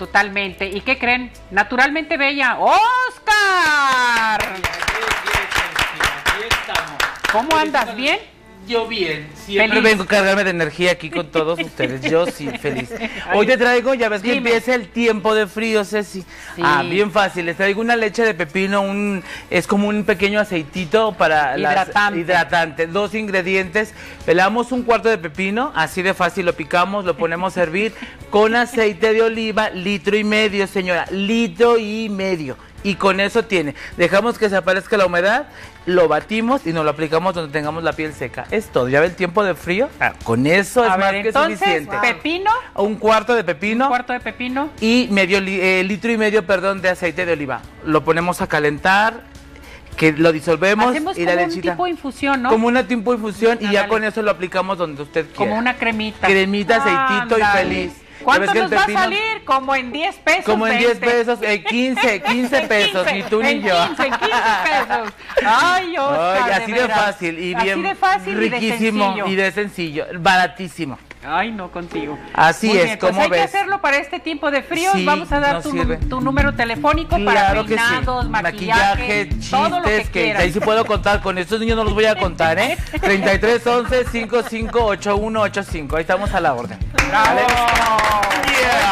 Totalmente. ¿Y qué creen? Naturalmente bella. ¡Óscar! Aquí estamos. ¿Cómo andas? ¿Bien? Yo bien, siempre vengo a cargarme de energía aquí con todos ustedes, yo sí, feliz. Hoy te traigo, ya ves que empieza el tiempo de frío, Ceci. Sí. Ah, bien fácil, les traigo una leche de pepino, es como un pequeño aceitito para hidratante. Dos ingredientes, pelamos un cuarto de pepino, así de fácil, lo picamos, lo ponemos a hervir con aceite de oliva, 1,5 litros, señora, 1,5 litros. Y con eso tiene, dejamos que se aparezca la humedad, lo batimos y nos lo aplicamos donde tengamos la piel seca. Es todo, ya ve el tiempo de frío, con eso es más que suficiente. ¿Pepino? Un cuarto de pepino. Un cuarto de pepino. Y litro y medio, perdón, de aceite de oliva. Lo ponemos a calentar, que lo disolvemos. Hacemos y la lechita. Como un tipo de infusión, ¿no? Como una tipo de infusión y ya con eso lo aplicamos donde usted quiera. Como una cremita. Cremita, aceitito y feliz. ¿Cuánto nos va a salir? Como en 10 pesos. Como en 20. 10 pesos, 15 pesos, ni tú ni yo. 15 pesos. Ay, Óscar, ay, así de fácil y así bien de fácil, riquísimo y de sencillo, baratísimo. Ay, no contigo. Así muy es, bien, como pues hay ves. Hay que hacerlo para este tiempo de frío. Sí, vamos a dar tu número telefónico, claro, para peinados, sí, maquillaje, chistes, todo lo que quieras. Ahí sí puedo contar, con estos niños no los voy a contar, ¿eh? 3311-558185. Ahí estamos a la orden. ¡Bravo! ¿Vale? Yeah.